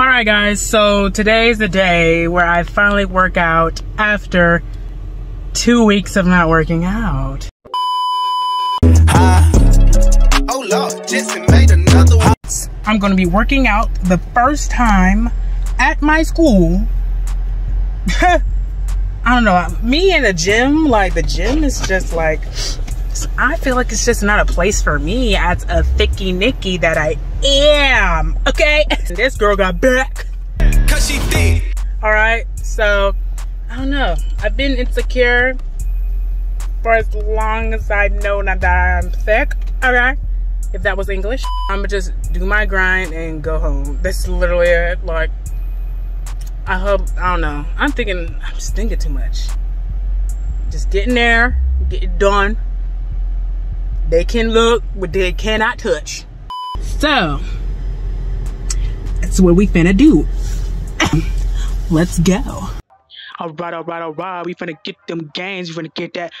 All right, guys, so today's the day where I finally work out after 2 weeks of not working out. Oh Lord, Jesse made another one. I'm gonna be working out the first time at my school. I don't know, me and the gym, like the gym is just like, I feel like it's just not a place for me as a thicky Nikki that I am, okay? This girl got back. 'Cause she thick. All right, so I don't know. I've been insecure for as long as I know now that I'm thick, okay? If that was English, I'ma just do my grind and go home. That's literally it, like, I hope, I don't know. I'm just thinking too much. Just get in there, get it done. They can look, but they cannot touch. So, that's what we finna do. Let's go. All right, all right, all right. We finna get them gains. We finna get that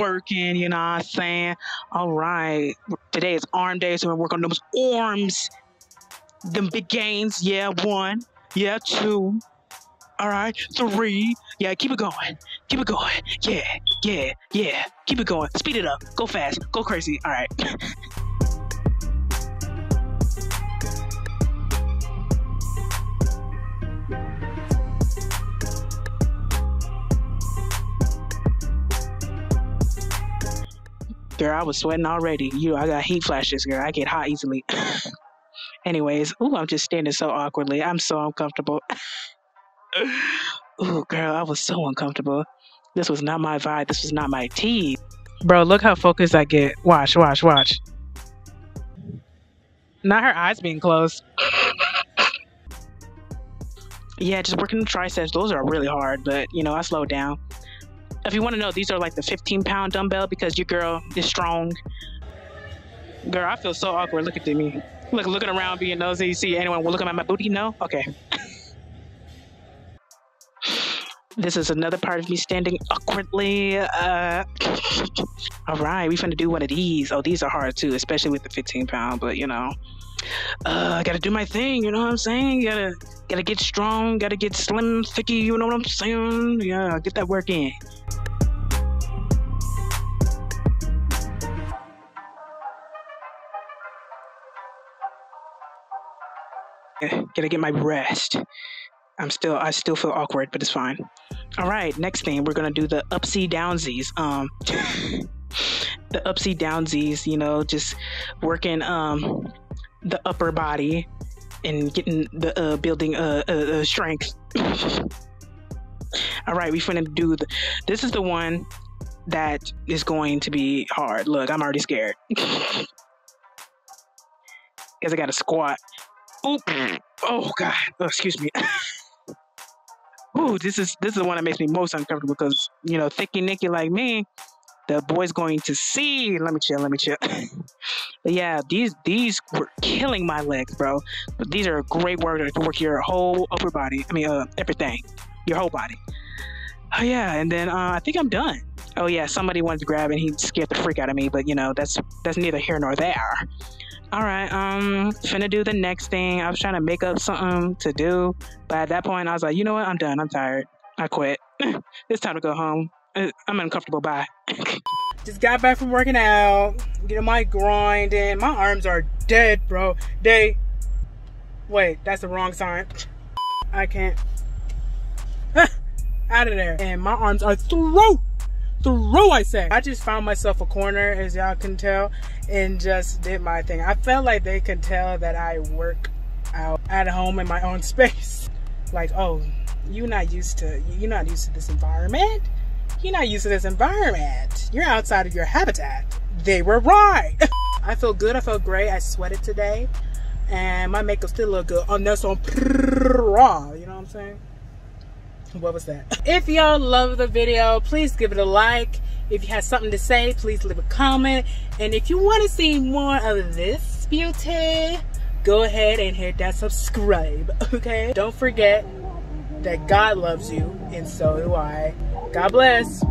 work in, you know what I'm saying? All right. Today is arm day, so we're working on those arms. Them big gains. Yeah, one. Yeah, two. All right, three. Yeah, keep it going. Keep it going. Yeah, yeah, yeah. Keep it going. Speed it up. Go fast. Go crazy. All right. Girl, I was sweating already. You know, I got heat flashes, girl. I get hot easily. Anyways, ooh, I'm just standing so awkwardly. I'm so uncomfortable. Ooh, girl, I was so uncomfortable. This was not my vibe. This was not my tea. Bro, look how focused I get. Watch, watch, watch. Not her eyes being closed. Yeah, just working the triceps. Those are really hard, but, you know, I slowed down. If you want to know, these are like the 15-pound dumbbell because your girl is strong. Girl, I feel so awkward looking at me. Looking around being nosy. You see anyone looking at my booty? No? Okay. This is another part of me standing awkwardly. All right, we finna do one of these. Oh, these are hard too, especially with the 15-pound, but you know. I gotta do my thing, you know what I'm saying? Gotta get strong, gotta get slim, thicky, you know what I'm saying? Yeah, get that work in. Yeah, gotta get my rest. I still feel awkward, but it's fine. All right, next thing, we're gonna do the upsy downsies. The upsy downsies, you know, just working the upper body and getting the building strength. All right, we finna do this is the one that is going to be hard. Look, I'm already scared. Because I gotta squat. Oop. Oh God. Oh, excuse me. Ooh, this is the one that makes me most uncomfortable because, you know, thicky Nikki like me, the boy's going to see. Let me chill. But yeah, these were killing my legs, bro. But these are great work to work your whole upper body. I mean, everything, your whole body. Oh yeah, and then I think I'm done. Oh yeah, somebody wanted to grab and he scared the freak out of me, but you know, that's neither here nor there. All right, finna do the next thing. I was trying to make up something to do, but at that point I was like, you know what? I'm done. I'm tired. I quit. It's time to go home. I'm uncomfortable. Bye. Just got back from working out, getting my grind in. My arms are dead, bro. Wait, that's the wrong sign. I can't. Out of there. And my arms are through, I say. I just found myself a corner, as y'all can tell, and just did my thing. I felt like they could tell that I work out at home in my own space. Like, oh, you're not used to this environment. You're not used to this environment. You're outside of your habitat. They were right. I feel good. I felt great. I sweated today. And my makeup still look good. On that's on raw. You know what I'm saying? What was that? If y'all love the video, please give it a like. If you have something to say, please leave a comment. And if you want to see more of this beauty, go ahead and hit that subscribe. Okay? Don't forget that God loves you, and so do I. God bless.